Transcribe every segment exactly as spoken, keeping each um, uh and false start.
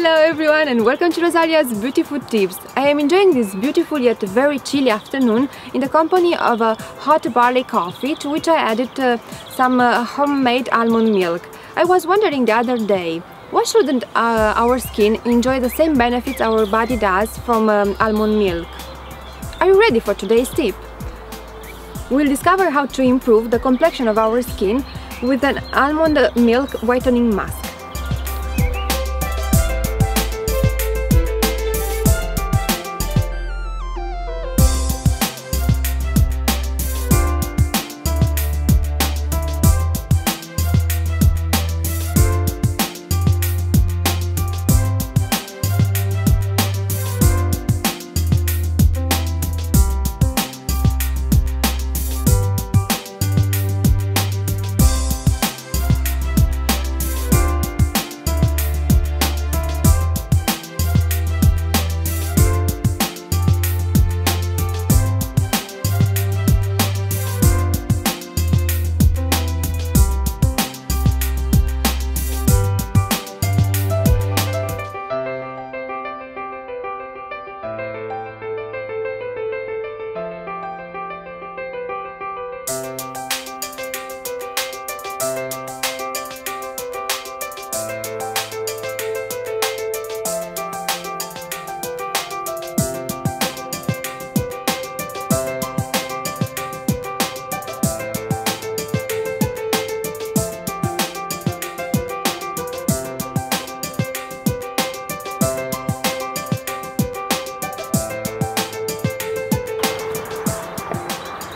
Hello everyone and welcome to Rosalia's Beauty Food Tips. I am enjoying this beautiful yet very chilly afternoon in the company of a hot barley coffee to which I added uh, some uh, homemade almond milk. I was wondering the other day, why shouldn't uh, our skin enjoy the same benefits our body does from um, almond milk? Are you ready for today's tip? We'll discover how to improve the complexion of our skin with an almond milk whitening mask.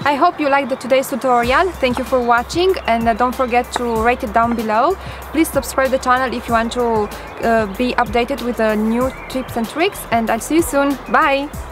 I hope you liked today's tutorial. Thank you for watching and don't forget to rate it down below. Please subscribe the channel if you want to uh, be updated with uh, new tips and tricks, and I'll see you soon. Bye!